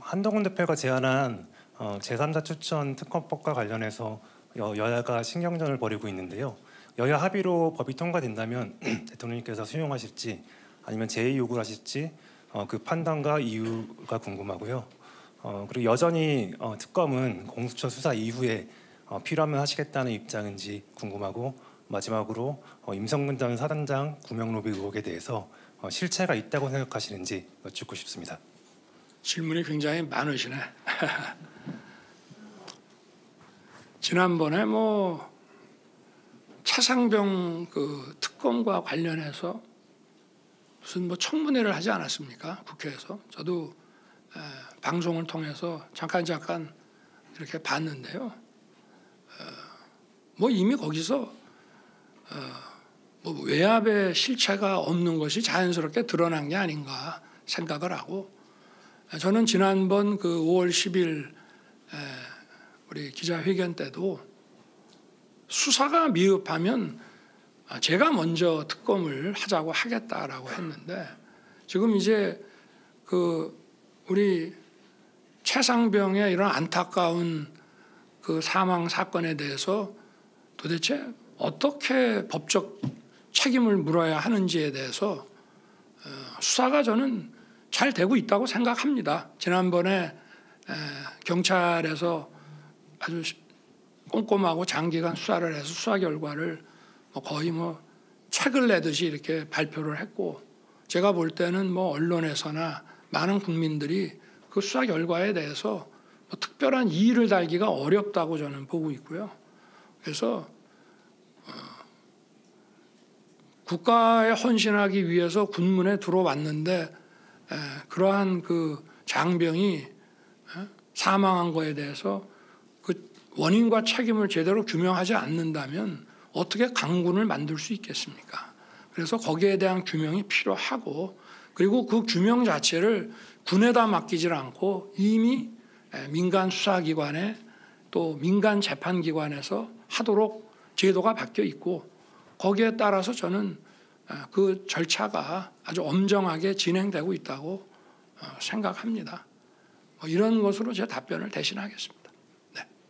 한동훈 대표가 제안한 제3자 추천 특검법과 관련해서 여야가 신경전을 벌이고 있는데요. 여야 합의로 법이 통과된다면 대통령님께서 수용하실지 아니면 제의 요구를 하실지 그 판단과 이유가 궁금하고요. 그리고 여전히 특검은 공수처 수사 이후에 필요하면 하시겠다는 입장인지 궁금하고, 마지막으로 임성근 전 사단장 구명 로비 의혹에 대해서 실체가 있다고 생각하시는지 여쭙고 싶습니다. 질문이 굉장히 많으시네. 지난번에 채상병 특검과 관련해서 무슨 청문회를 하지 않았습니까? 국회에서. 저도 방송을 통해서 잠깐 이렇게 봤는데요. 이미 거기서 외압의 실체가 없는 것이 자연스럽게 드러난 게 아닌가 생각을 하고, 저는 지난번 5월 10일 우리 기자회견 때도 수사가 미흡하면 제가 먼저 특검을 하자고 하겠다라고 했는데, 지금 이제 우리 채상병의 이런 안타까운 사망 사건에 대해서 도대체 어떻게 법적 책임을 물어야 하는지에 대해서 수사가 저는 잘 되고 있다고 생각합니다. 지난번에 경찰에서 아주 꼼꼼하고 장기간 수사를 해서 수사 결과를 거의 책을 내듯이 이렇게 발표를 했고, 제가 볼 때는 언론에서나 많은 국민들이 그 수사 결과에 대해서 특별한 이의를 달기가 어렵다고 저는 보고 있고요. 그래서 국가에 헌신하기 위해서 군문에 들어왔는데 그러한 장병이 사망한 거에 대해서 원인과 책임을 제대로 규명하지 않는다면 어떻게 강군을 만들 수 있겠습니까? 그래서 거기에 대한 규명이 필요하고, 그리고 그 규명 자체를 군에다 맡기질 않고 이미 민간 수사기관에 또 민간 재판기관에서 하도록 제도가 바뀌어 있고, 거기에 따라서 저는 그 절차가 아주 엄정하게 진행되고 있다고 생각합니다. 이런 것으로 제 답변을 대신하겠습니다.